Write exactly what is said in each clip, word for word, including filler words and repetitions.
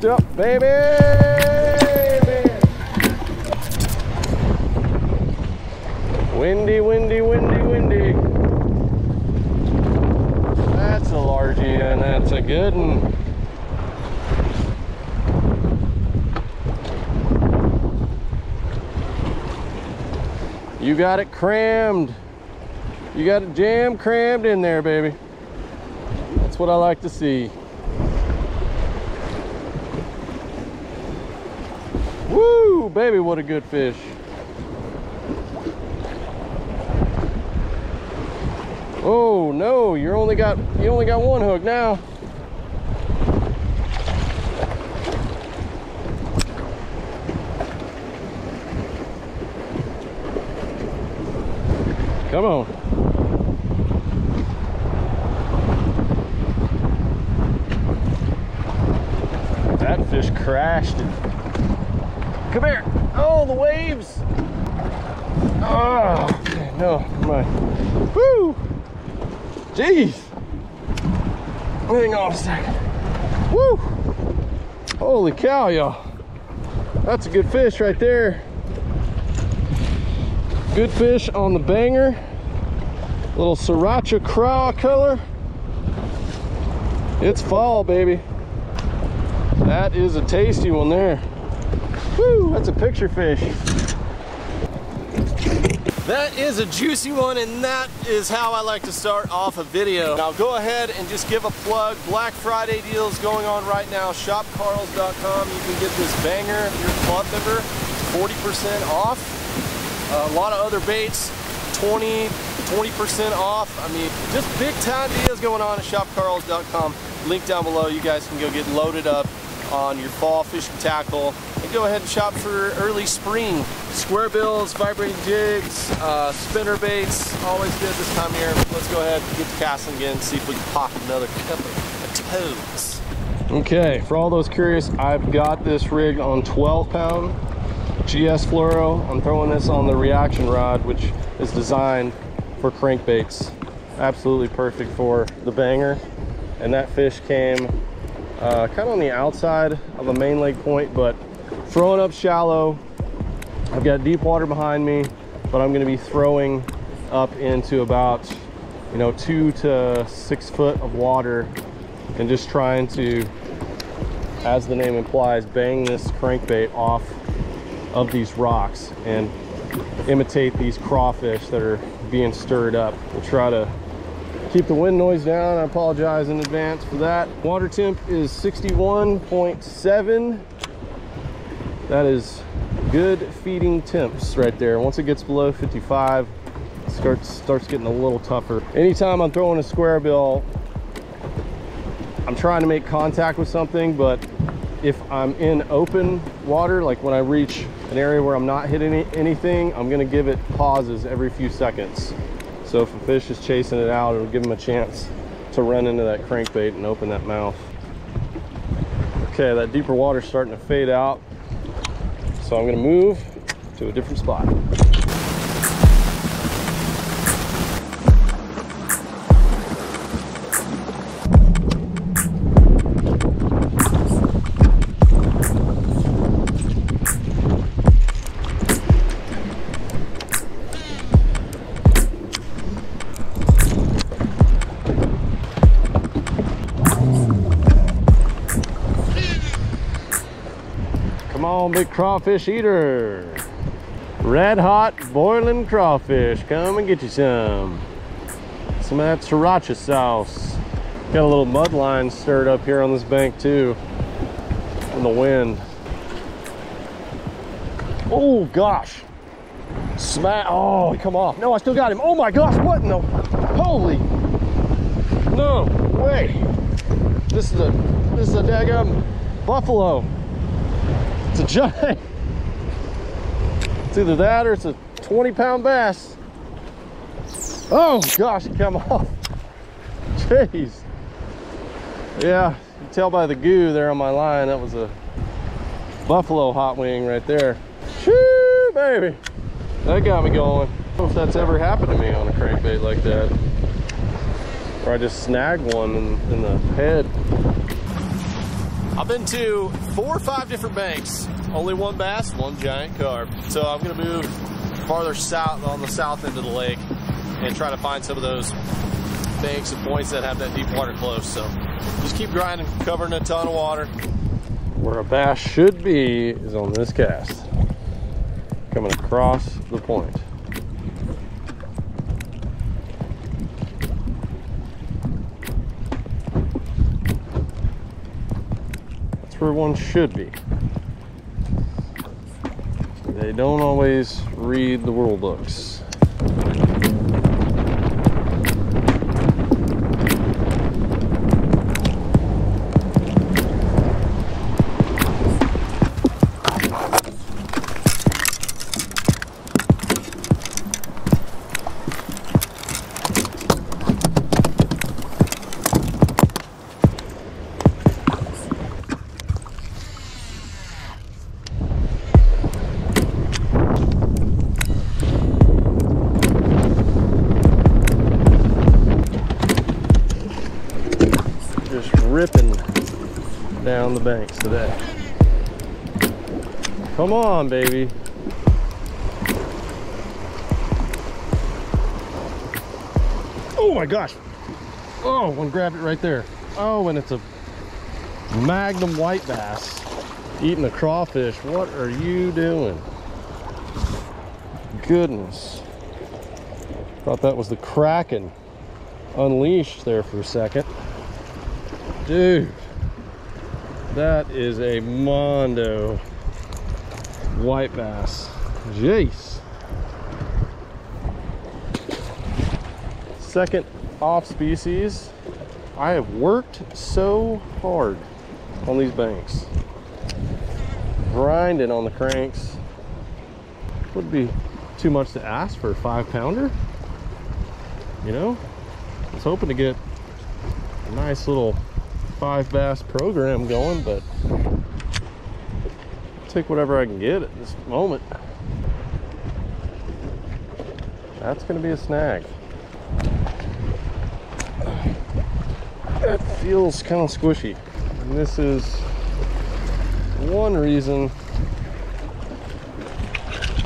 hooked up, baby! Windy, windy, windy, windy. That's a largie and that's a good one. You got it crammed. You got it jam crammed in there, baby. That's what I like to see. Woo, baby, what a good fish. Oh no, you only got you only got one hook now. Come on. That fish crashed it. Come here. Oh, the waves. Oh, okay. No, come on. Woo. Jeez. Hang on a second. Woo. Holy cow, y'all. That's a good fish right there. Good fish on the banger. Little Sriracha craw color. It's fall, baby. That is a tasty one there. Woo, that's a picture fish. That is a juicy one, and that is how I like to start off a video. Now go ahead and just give a plug. Black Friday deals going on right now. Shop Carls dot com. You can get this banger, your club member, forty percent off. Uh, a lot of other baits, twenty percent off. I mean, just big time deals going on at Shop Carls dot com. Link down below. You guys can go get loaded up on your fall fishing tackle and go ahead and shop for early spring. Square bills, vibrating jigs, uh, spinner baits, always good this time of year. Let's go ahead and get to casting again and see if we can pop another couple of toes. Okay, for all those curious, I've got this rig on twelve pound. G S fluoro. I'm throwing this on the reaction rod, which is designed for crankbaits. Absolutely perfect for the banger. And that fish came uh, kind of on the outside of a main leg point, but throwing up shallow. I've got deep water behind me, but I'm going to be throwing up into about, you know, two to six foot of water and just trying to, as the name implies, bang this crankbait off of these rocks and imitate these crawfish that are being stirred up. We'll try to keep the wind noise down. I apologize in advance for that. Water temp is sixty-one point seven. That is good feeding temps right there. Once it gets below fifty-five, it starts starts getting a little tougher. Anytime I'm throwing a square bill, I'm trying to make contact with something, but if I'm in open water, like when I reach an area where I'm not hitting any, anything, I'm gonna give it pauses every few seconds. So if a fish is chasing it out, it'll give them a chance to run into that crankbait and open that mouth. Okay, that deeper water's starting to fade out. So I'm gonna move to a different spot. Big crawfish eater, red hot boiling crawfish. Come and get you some some of that sriracha sauce. Got a little mud line stirred up here on this bank too from the wind. Oh gosh, smack. Oh, he come off. No, I still got him. Oh my gosh, what in the holy, no way. This is a this is a daggum buffalo. It's a giant. It's either that or it's a twenty pound bass. Oh gosh, it came off. Jeez. Yeah, you can tell by the goo there on my line. That was a buffalo hot wing right there. Shoo, baby. That got me going. I don't know if that's ever happened to me on a crankbait like that. Or I just snagged one in, in the head. I've been to four or five different banks, only one bass, one giant carp. So I'm gonna move farther south on the south end of the lake and try to find some of those banks and points that have that deep water close. So just keep grinding, covering a ton of water. Where a bass should be is on this cast, coming across the point. Where one should be. They don't always read the rule books. Ripping down the banks today. Come on, baby. Oh my gosh. Oh, one grabbed it right there. Oh, and it's a magnum white bass eating a crawfish. What are you doing? Goodness. Thought that was the Kraken unleashed there for a second. Dude, that is a mondo white bass. Jeez. Second off species. I have worked so hard on these banks. Grinding on the cranks. Wouldn't be too much to ask for a five pounder. You know, I was hoping to get a nice little five bass program going, but I'll take whatever I can get at this moment. That's gonna be a snag. That feels kind of squishy. And this is one reason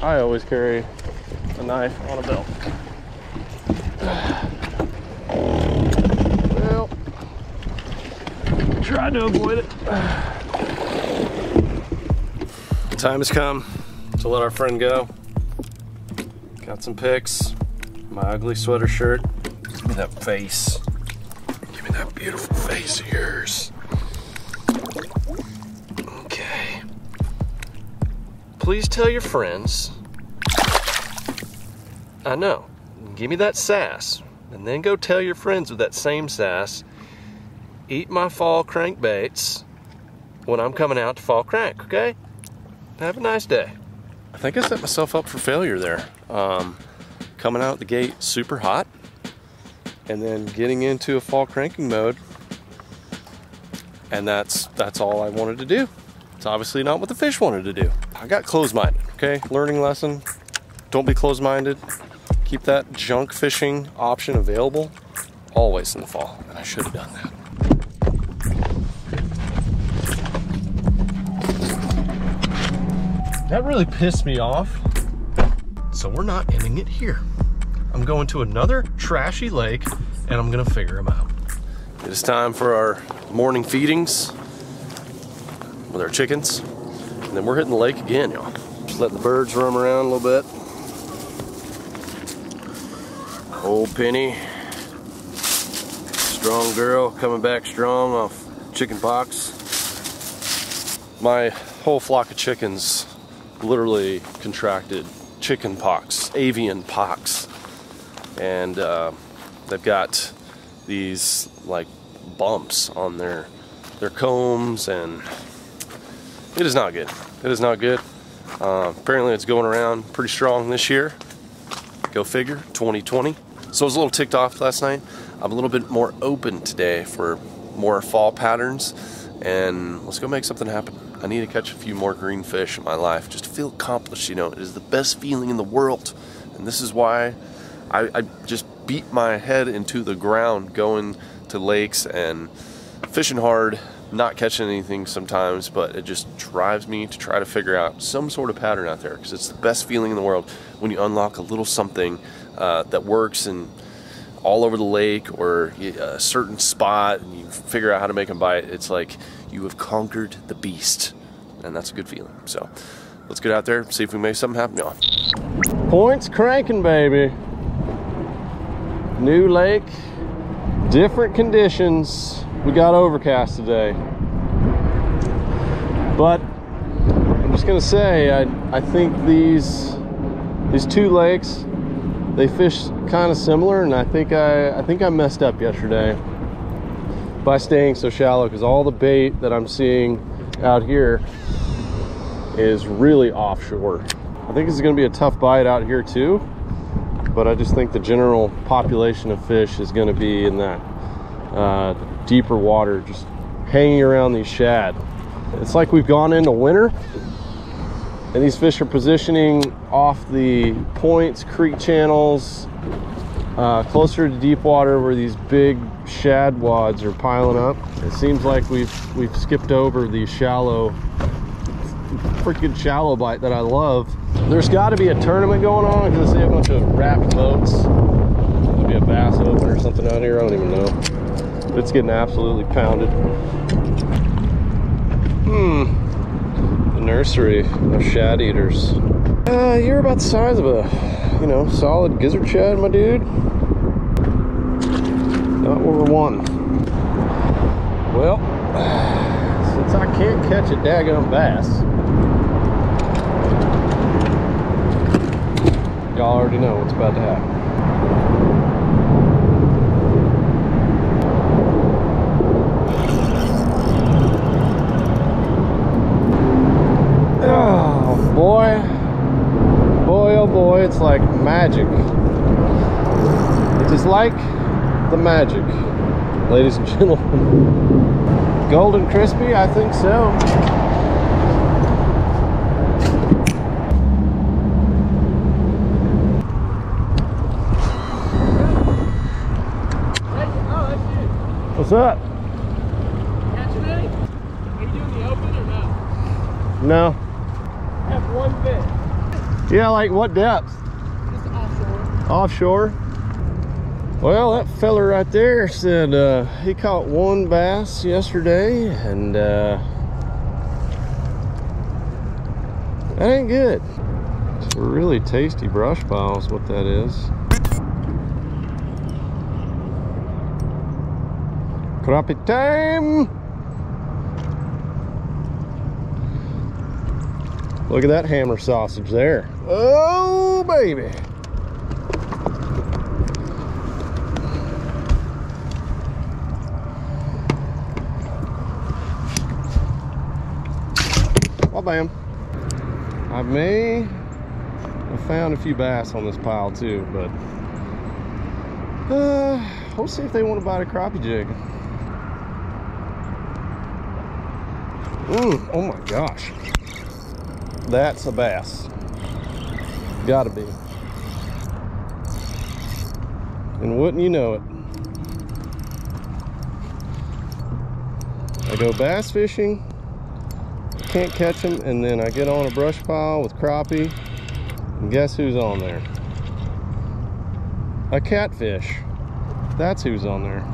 I always carry a knife on a belt. Tried to avoid it. The time has come to let our friend go. Got some pics. My ugly sweater shirt. Give me that face. Give me that beautiful face of yours. Okay. Please tell your friends. I know. Give me that sass. And then go tell your friends with that same sass. Eat my fall crankbaits when I'm coming out to fall crank, okay? Have a nice day. I think I set myself up for failure there. Um, coming out the gate super hot and then getting into a fall cranking mode. And that's, that's all I wanted to do. It's obviously not what the fish wanted to do. I got closed-minded, okay? Learning lesson, don't be closed-minded. Keep that junk fishing option available always in the fall. And I should have done that. That really pissed me off. So we're not ending it here. I'm going to another trashy lake and I'm gonna figure them out. It is time for our morning feedings with our chickens. And then we're hitting the lake again, y'all. Just let the birds roam around a little bit. Old Penny, strong girl, coming back strong off chicken pox. My whole flock of chickens literally contracted chicken pox, avian pox. And uh, they've got these like bumps on their their combs and it is not good. It is not good. Uh, apparently it's going around pretty strong this year. Go figure, twenty twenty. So I was a little ticked off last night. I'm a little bit more open today for more fall patterns and let's go make something happen. I need to catch a few more green fish in my life just to feel accomplished, you know. It is the best feeling in the world. And this is why I, I just beat my head into the ground going to lakes and fishing hard not catching anything sometimes, but it just drives me to try to figure out some sort of pattern out there, because it's the best feeling in the world when you unlock a little something uh, that works and all over the lake or a certain spot, and you figure out how to make them bite. It's like you have conquered the beast, and that's a good feeling. So let's get out there, see if we make something happen, y'all. Points cranking, baby. New lake, different conditions. We got overcast today, but I'm just gonna say I, I think these these two lakes, they fish kind of similar, and I think I I think I messed up yesterday by staying so shallow, because all the bait that I'm seeing out here is really offshore. I think it's gonna be a tough bite out here too, but I just think the general population of fish is gonna be in that uh, deeper water, just hanging around these shad. It's like we've gone into winter and these fish are positioning off the points, creek channels, uh, closer to deep water where these big shad wads are piling up. It seems like we've we've skipped over the shallow, freaking shallow bite that I love. There's got to be a tournament going on, because I see a bunch of wrapped boats. There'll be a bass open or something out here, I don't even know. But it's getting absolutely pounded. Hmm. Nursery of shad eaters. Uh, you're about the size of a, you know, solid gizzard shad, my dude. Not what we're wanting. Well, since I can't catch a daggone bass, y'all already know what's about to happen. Boy, boy, oh boy, it's like magic. It is like the magic, ladies and gentlemen. Golden crispy, I think so. What's up? Catching any? Are you doing the open or not? No. One fish. Yeah, like what depth? Just offshore. Offshore? Well, that fella right there said uh, he caught one bass yesterday, and uh, that ain't good. It's really tasty brush piles, what that is. Crappie time! Look at that hammer sausage there. Oh, baby. Well, bam. I may have found a few bass on this pile too, but uh, we'll see if they want to bite a crappie jig. Ooh, oh my gosh. That's a bass. Gotta be. And wouldn't you know it? I go bass fishing, can't catch them, and then I get on a brush pile with crappie, and guess who's on there? A catfish. That's who's on there.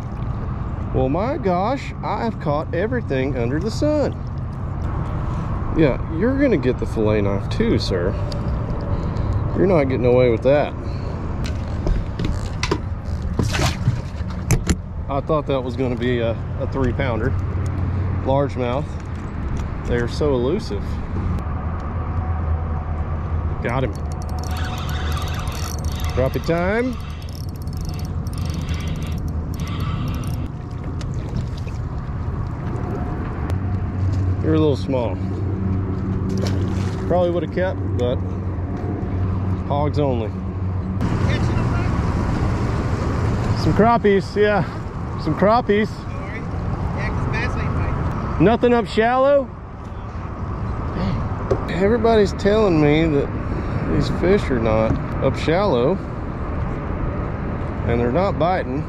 Well, my gosh, I have caught everything under the sun. Yeah, you're gonna get the fillet knife too, sir. You're not getting away with that. I thought that was gonna be a, a three pounder. Largemouth. They are so elusive. Got him. Crappie time. You're a little small. Probably would have kept, but hogs only. Some crappies, yeah. Some crappies. Nothing up shallow. Everybody's telling me that these fish are not up shallow and they're not biting.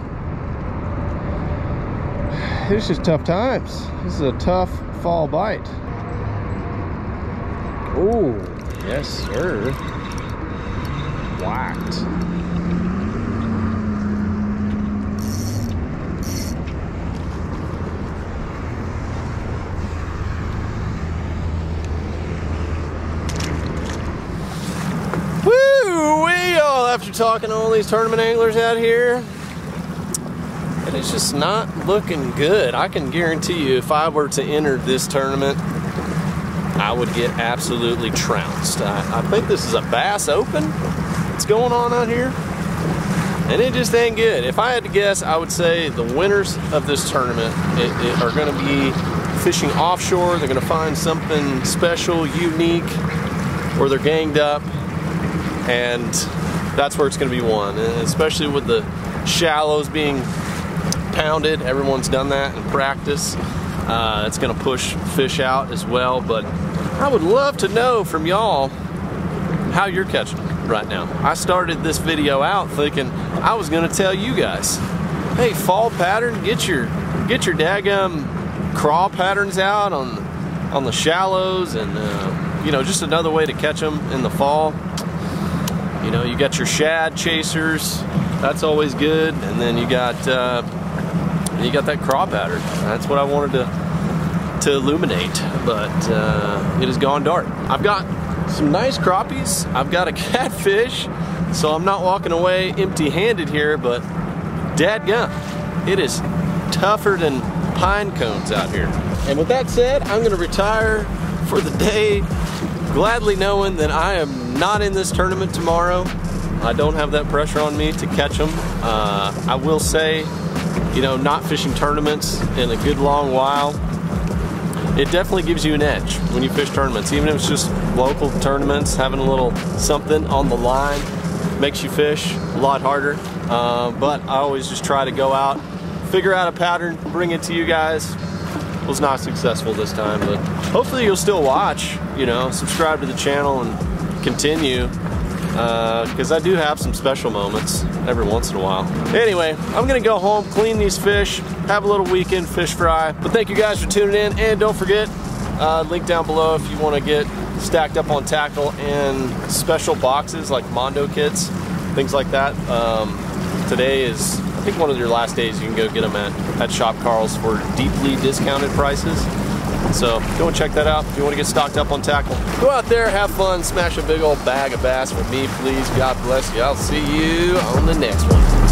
It's just tough times. This is a tough fall bite. Oh, yes sir. Whacked. After talking to all these tournament anglers out here, and it's just not looking good. I can guarantee you, if I were to enter this tournament, I would get absolutely trounced. I, I think this is a Bass Open that's going on out here, and it just ain't good. If I had to guess, I would say the winners of this tournament it, it are going to be fishing offshore. They're going to find something special, unique, or they're ganged up, and that's where it's going to be won, and especially with the shallows being pounded. Everyone's done that in practice. Uh, it's going to push fish out as well, but I would love to know from y'all how you're catching them right now. I started this video out thinking I was going to tell you guys, hey, fall pattern, get your get your daggum crawl patterns out on, on the shallows, and uh, you know, just another way to catch them in the fall. You know, you got your shad chasers, that's always good, and then you got uh, you got that craw pattern. That's what I wanted to to illuminate, but uh, it has gone dark. I've got some nice crappies. I've got a catfish, so I'm not walking away empty-handed here. But dadgum, it is tougher than pine cones out here. And with that said, I'm going to retire for the day, gladly knowing that I am not in this tournament tomorrow. I don't have that pressure on me to catch them. Uh, I will say, you know, not fishing tournaments in a good long while, it definitely gives you an edge when you fish tournaments. Even if it's just local tournaments, having a little something on the line makes you fish a lot harder. Uh, but I always just try to go out, figure out a pattern, bring it to you guys. Was not successful this time, but hopefully you'll still watch, you know, subscribe to the channel and continue, because uh, I do have some special moments every once in a while. Anyway, I'm gonna go home, clean these fish, have a little weekend fish fry, but thank you guys for tuning in, and don't forget, uh, link down below if you want to get stacked up on tackle and special boxes like Mondo kits, things like that. Um, today is, I think, one of your last days. You can go get them at, at Shop Carls for deeply discounted prices. So go and check that out if you want to get stocked up on tackle. Go out there, have fun, smash a big old bag of bass for me, please. God bless you. I'll see you on the next one.